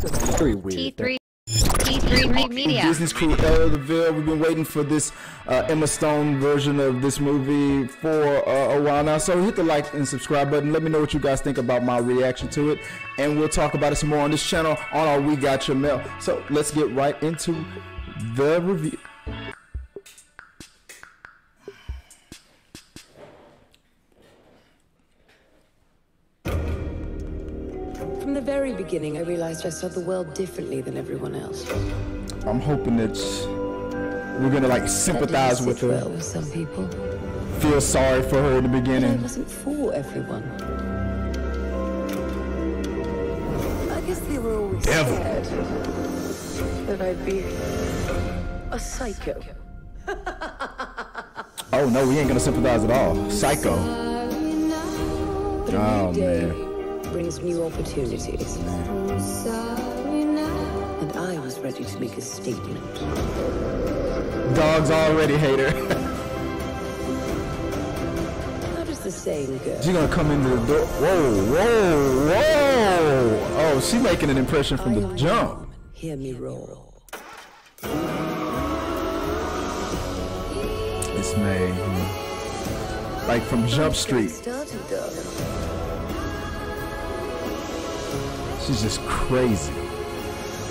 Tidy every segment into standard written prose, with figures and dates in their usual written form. Very weird. T3 Media. Disney's crew LaVille. We've been waiting for this Emma Stone version of this movie for a while now. So hit the like and subscribe button. Let me know what you guys think about my reaction to it. And we'll talk about it some more on this channel on our We Got Your Mail. So let's get right into the review. From the very beginning, I realized I saw the world differently than everyone else. I'm hoping that we're gonna like sympathize with her. Well with some people. Feel sorry for her in the beginning. It wasn't for everyone. I guess they were always scared that I'd be a psycho. Oh no, we ain't gonna sympathize at all. Psycho. Oh man. Brings new opportunities. And I was ready to make a statement. Dogs already hate her. How does the saying go? She's gonna come into the door. Whoa, whoa, whoa! Oh, she's making an impression from the jump. Hear me roar. It's made like from Jump Street. She's just crazy.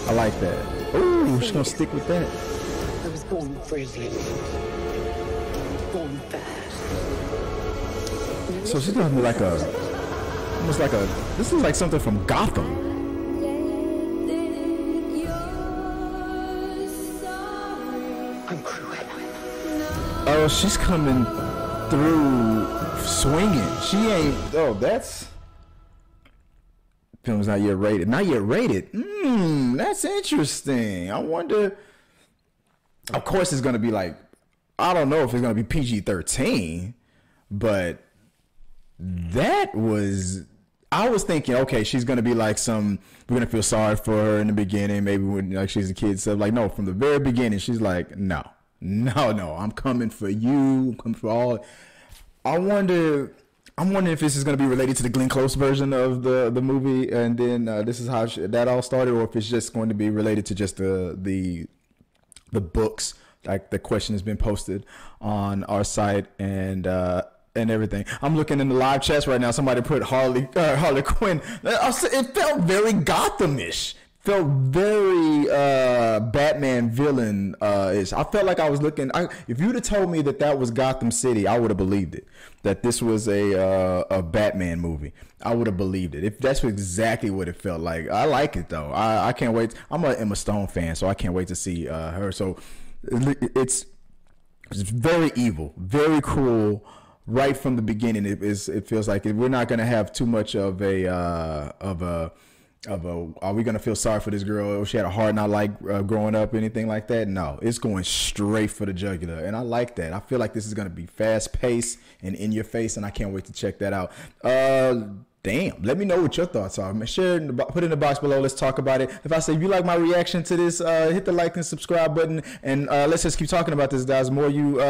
I like that. Ooh, she's gonna stick with that. I was born bravely. Born bad. So she's gonna be like a, almost like a, this is like something from Gotham. I'm cruel. Oh, she's coming through swinging. She ain't, oh, that's. Film's not yet rated. Not yet rated. That's interesting. I wonder. Of course, it's gonna be like, I don't know if it's gonna be PG-13, but that was. I was thinking, okay, she's gonna be like some. We're gonna feel sorry for her in the beginning. Maybe when like she's a kid, so like no, from the very beginning, she's like, no. I'm coming for you. I'm coming for all. I wonder. I'm wondering if this is going to be related to the Glenn Close version of the movie, and then this is how that all started, or if it's just going to be related to just the books. Like the question has been posted on our site and everything. I'm looking in the live chats right now. Somebody put Harley Quinn. It felt very Gotham-ish. Felt very Batman villain ish. I felt like I was looking. If you'd have told me that was Gotham City, I would have believed it. That this was a Batman movie, I would have believed it. If that's exactly what it felt like. I like it though. I can't wait. I'm an Emma Stone fan, so I can't wait to see her. So it's very evil, very cruel. Right from the beginning, it feels like we're not gonna have too much of a are we gonna feel sorry for this girl? She had a hard not like growing up, anything like that. No, it's going straight for the jugular, and I like that. I feel like this is gonna be fast paced and in your face, and I can't wait to check that out. Damn, let me know what your thoughts are. Share it, put it in the box below. Let's talk about it. If I say you like my reaction to this, hit the like and subscribe button, and let's just keep talking about this, guys. The more you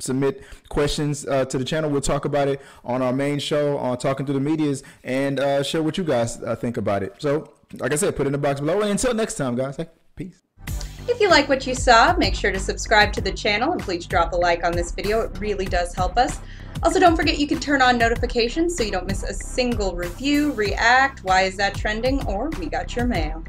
submit questions to the channel, we'll talk about it on our main show on Talking Through the Medias, and share what you guys think about it. So like I said, put it in the box below, and until next time, guys, peace. If you like what you saw, make sure to subscribe to the channel, and please drop a like on this video. It really does help us. Also, don't forget you can turn on notifications so you don't miss a single review, react, Why Is That Trending, or We Got Your Mail.